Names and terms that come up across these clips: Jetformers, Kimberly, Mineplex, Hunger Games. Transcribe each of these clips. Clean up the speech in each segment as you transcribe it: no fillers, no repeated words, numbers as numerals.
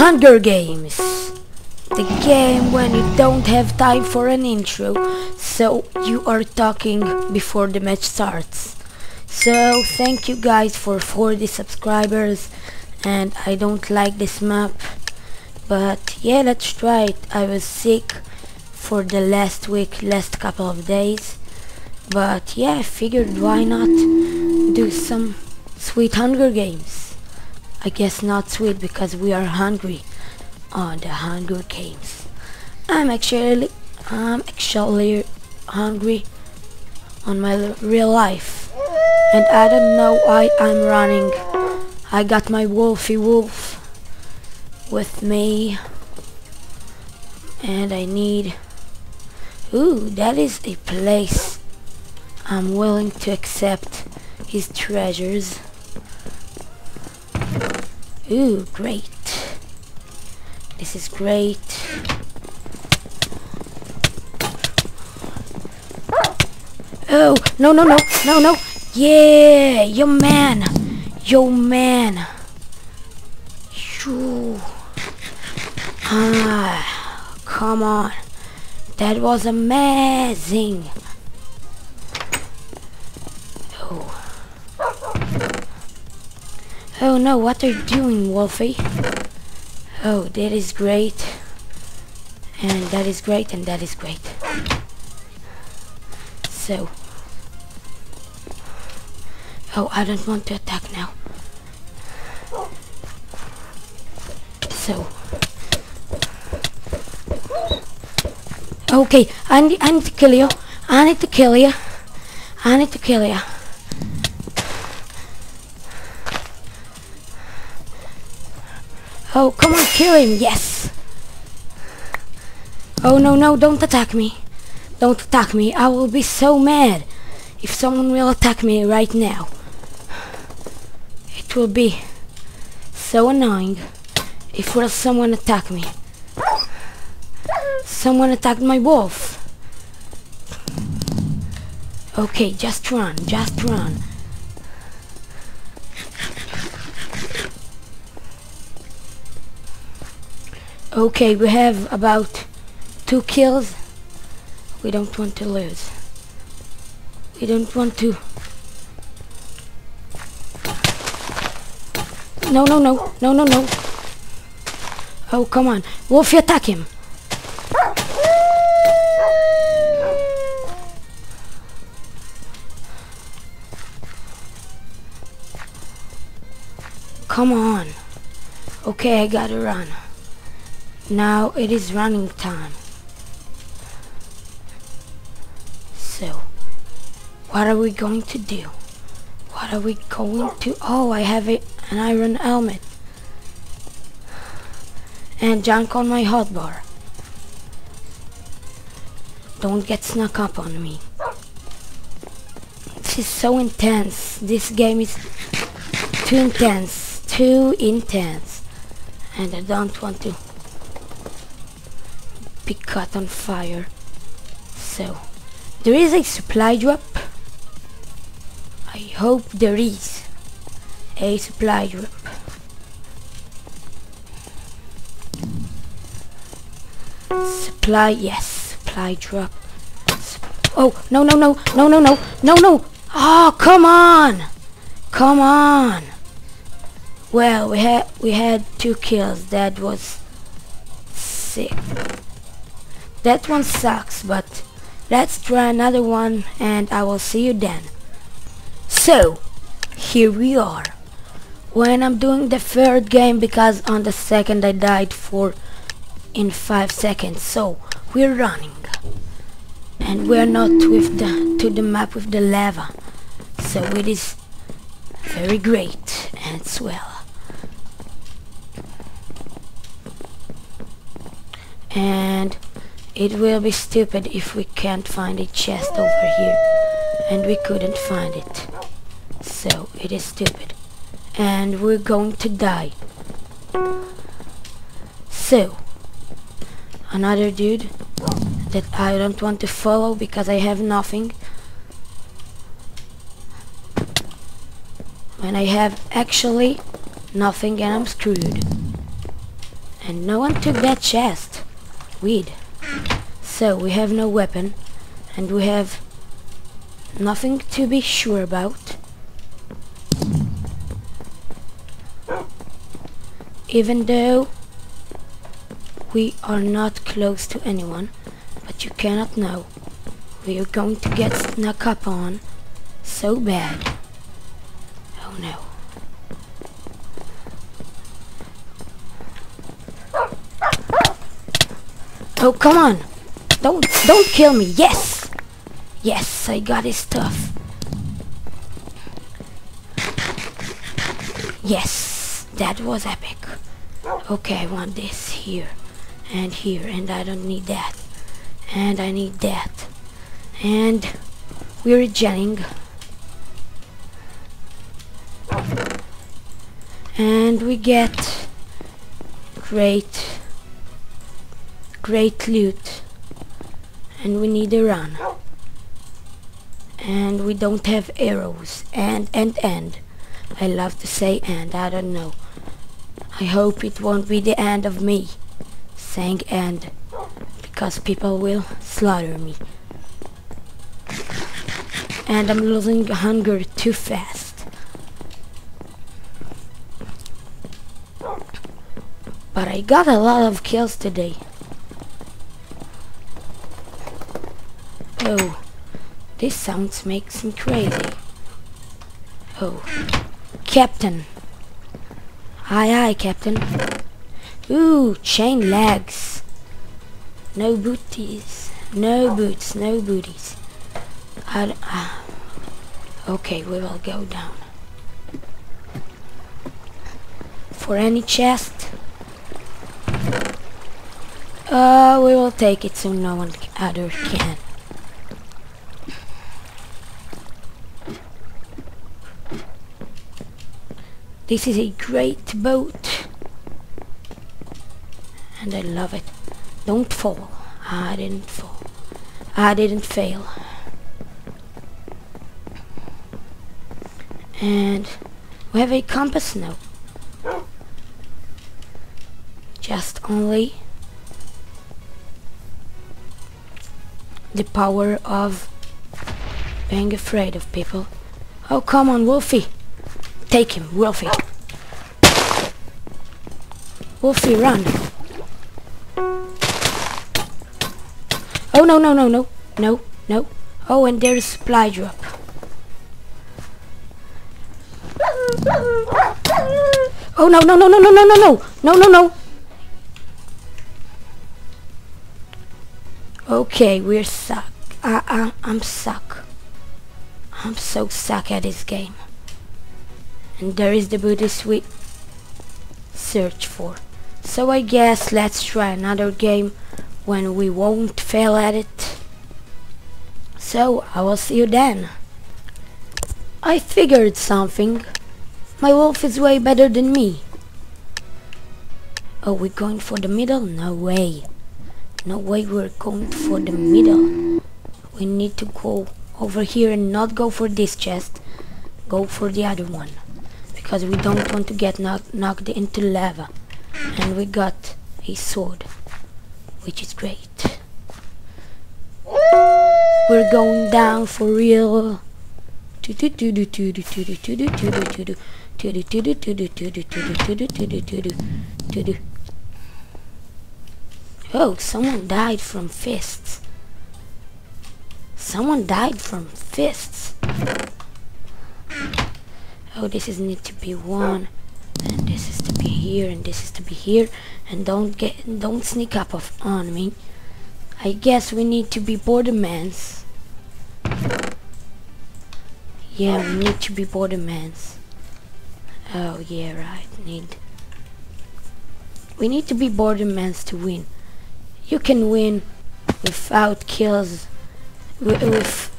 Hunger Games, the game when you don't have time for an intro, so you are talking before the match starts. So thank you guys for 40 subscribers, and I don't like this map, but yeah, let's try it. I was sick for the last couple of days, but yeah, I figured why not do some sweet Hunger Games. I guess not sweet because we are hungry on the Hunger Games. I'm actually hungry on my real life, and I don't know why I'm running. I got my wolfy wolf with me, and I need... Ooh, that is a place I'm willing to accept his treasures. Ooh, great. This is great. Oh, no. Yeah, yo man. Shoo. Ah, come on. That was amazing. Oh no, what are you doing, Wolfie? Oh, that is great. And that is great, and that is great. So... Oh, I don't want to attack now. So... Okay, I need to kill you. I need to kill you. Oh, come on, kill him, yes! Oh, no, don't attack me. Don't attack me, I will be so mad if someone will attack me right now. It will be so annoying if will someone attack me. Someone attacked my wolf. Okay, just run. Okay, we have about 2 kills. We don't want to lose. We don't want to... No. Oh, come on. Wolfie, attack him. Come on. Okay, I gotta run. Now it is running time. So, what are we going to do? What are we going to... Oh, I have an iron helmet. And junk on my hotbar. Don't get snuck up on me. This is so intense. This game is too intense. And I don't want to... caught on fire. So there is a supply drop. I hope there is a supply drop. Supply, yes, supply drop. Oh, no. Oh, come on. Well, we had 2 kills. That was sick. That one sucks, but let's try another one, and I will see you then. So, here we are. When I'm doing the 3rd game, because on the 2nd I died in 5 seconds. So, we're running. And we're not to the map with the lava. So it is very great and swell. And... it will be stupid if we can't find a chest over here, and we couldn't find it, so it is stupid, and we're going to die. So, another dude that I don't want to follow because I have nothing. When I have actually nothing and I'm screwed. And no one took that chest. Weird. So we have no weapon and we have nothing to be sure about. Even though we are not close to anyone, but you cannot know. We are going to get snuck up on so bad. Oh no. Oh, come on. Don't kill me. Yes. Yes, I got his stuff. Yes, that was epic. Okay, I want this here, and I don't need that. And I need that. And we're jetting. And we get great loot, and we need to run, and we don't have arrows, and I love to say and, I don't know, I hope it won't be the end of me saying and, because people will slaughter me, and I'm losing hunger too fast, but I got a lot of kills today. Oh, this sounds makes me crazy. Oh, Captain. Aye, aye, Captain. Ooh, chain legs. No booties. No boots, no booties. Okay, we will go down. For any chest? We will take it so no one other can. This is a great boat, and I love it. Don't fall. I didn't fall. I didn't fail. And we have a compass now. Just only the power of being afraid of people. Oh, come on, Wolfie. Take him, Wolfie. Wolfie, run. Oh, no, no, no, no. No, no. Oh, and there is supply drop. Oh, no, no, no, no, no, no, no, no. No, no, no. Okay, we're suck. I'm suck. I'm so suck at this game. And there is the booties we search for. So I guess let's try another game when we won't fail at it. So I will see you then. I figured something. My wolf is way better than me. Are we going for the middle? No way. No way we're going for the middle. We need to go over here and not go for this chest. Go for the other one. Because we don't want to get knocked into lava, and we got a sword, which is great. We're going down for real. Oh, someone died from fists. Someone died from fists. Oh, this is need to be one, and this is to be here, and this is to be here, and don't sneak up on me. I guess we need to be Bordermans. Yeah, we need to be Bordermans. Oh yeah, right. We need to be Bordermans to win. You can win without kills, with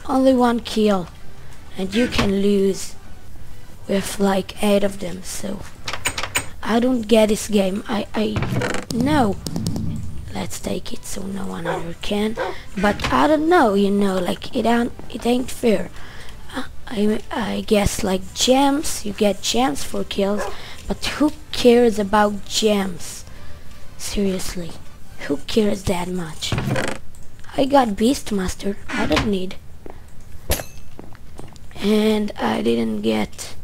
only one kill, and you can lose with like 8 of them, so I don't get this game. I know. Let's take it so no one ever can, but I don't know, you know, like it ain't fair. I guess like gems, you get gems for kills, but who cares about gems? Seriously, who cares that much? I got Beastmaster, I don't need. And I didn't get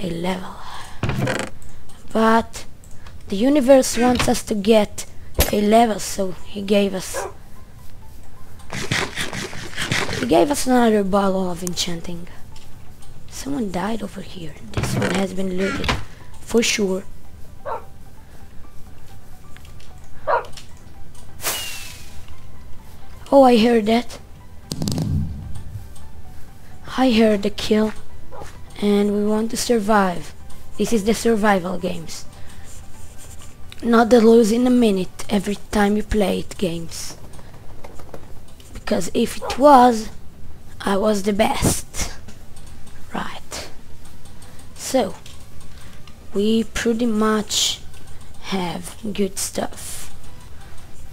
a level. But the universe wants us to get a level, so he gave us another bottle of enchanting. Someone died over here. This one has been looted for sure. Oh, I heard that. I heard the kill, and we want to survive. This is the survival games, not the lose in a minute every time you play it games, because if it was, I was the best, right? So we pretty much have good stuff,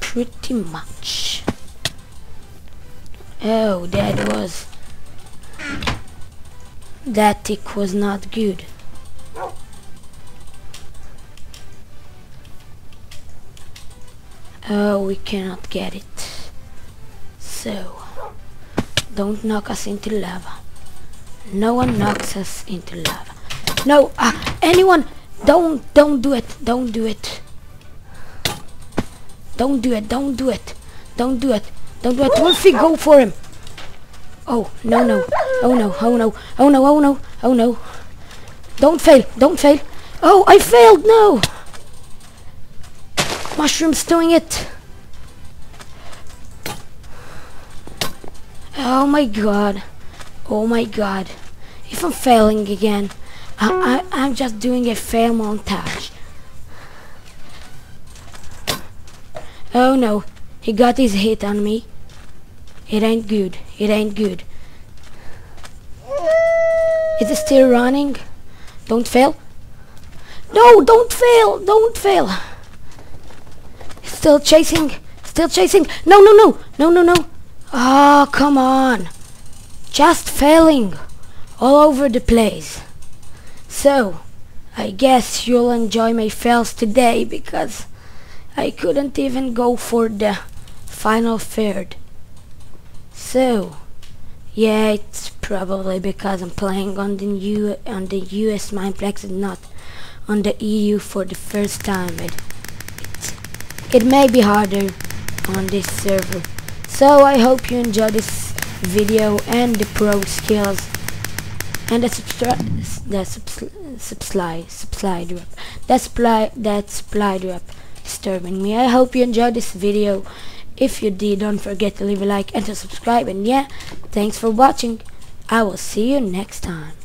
pretty much. Oh, that tick was not good. Oh, we cannot get it. So, don't knock us into lava. No one knocks us into lava. No, anyone, don't do it, don't do it. Don't do it, don't do it, don't do it, don't do it. Wolfie, go for him. Oh, no, no. Oh no, oh no, oh no, oh no, oh no. Don't fail, don't fail. Oh, I failed, no! Mushroom's doing it. Oh my god. Oh my god. If I'm failing again, I'm just doing a fail montage. Oh no, he got his hit on me. It ain't good, it ain't good. Is it still running? Don't fail. No, don't fail, don't fail. Still chasing, still chasing. No, no, no, no, no, no. Ah, oh, come on. Just failing all over the place. So, I guess you'll enjoy my fails today, because I couldn't even go for the final third. So, yeah, it's probably because I'm playing on the US Mineplex and not on the EU for the first time. It may be harder on this server. So I hope you enjoy this video and the pro skills and the supply drop disturbing me. I hope you enjoyed this video. If you did, don't forget to leave a like and to subscribe. And yeah, thanks for watching. I will see you next time.